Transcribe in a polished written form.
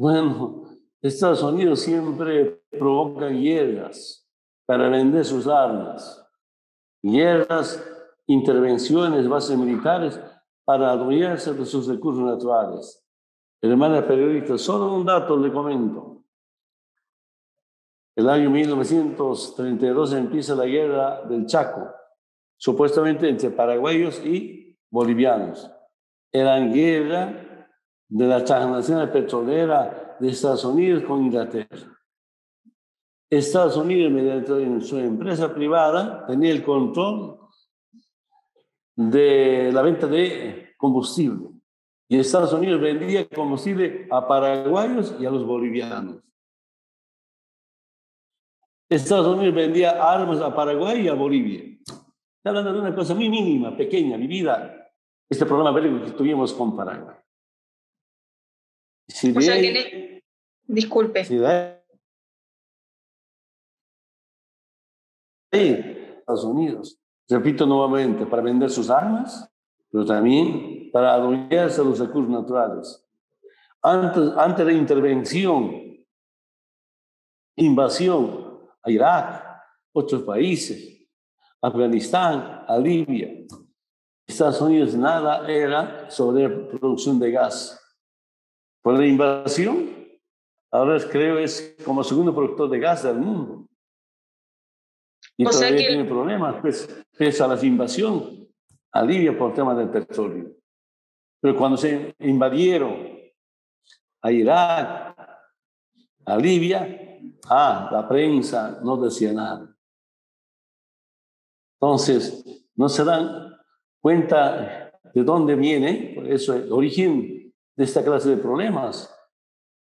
Bueno, Estados Unidos siempre provoca guerras para vender sus armas, guerras, intervenciones, bases militares para adueñarse de sus recursos naturales. Hermana periodista, solo un dato le comento. El año 1932 empieza la guerra del Chaco, supuestamente entre paraguayos y bolivianos. Eran guerra de la transnacional petrolera de Estados Unidos con Inglaterra. Estados Unidos, mediante su empresa privada, tenía el control de la venta de combustible. Y Estados Unidos vendía combustible a paraguayos y a los bolivianos. Estados Unidos vendía armas a Paraguay y a Bolivia. Está hablando de una cosa muy mínima, pequeña, vivida, este programa bélico que tuvimos con Paraguay. Si o sea que le... Disculpe. Si de Estados Unidos, repito nuevamente, para vender sus armas, pero también para adueñarse los recursos naturales. Antes de la intervención, invasión a Irak, otros países, Afganistán, a Libia, Estados Unidos nada era sobre producción de gas. Por la invasión, ahora creo es como segundo productor de gas del mundo. Y o todavía tiene problemas, pese a la invasión a Libia por temas del petróleo. Pero cuando se invadieron a Irak, a Libia, la prensa no decía nada. Entonces, no se dan cuenta de dónde viene, por eso el origen de esta clase de problemas,